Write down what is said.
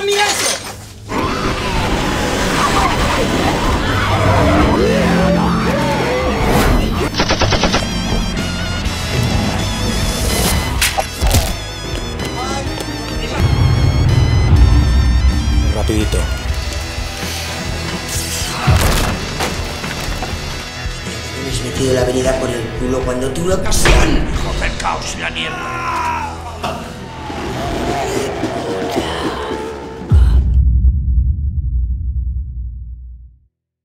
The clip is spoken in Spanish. mami, eso. Rapidito. Tienes metido la avenida por el culo cuando tuve ocasión. ¡Hijo del caos y la mierda!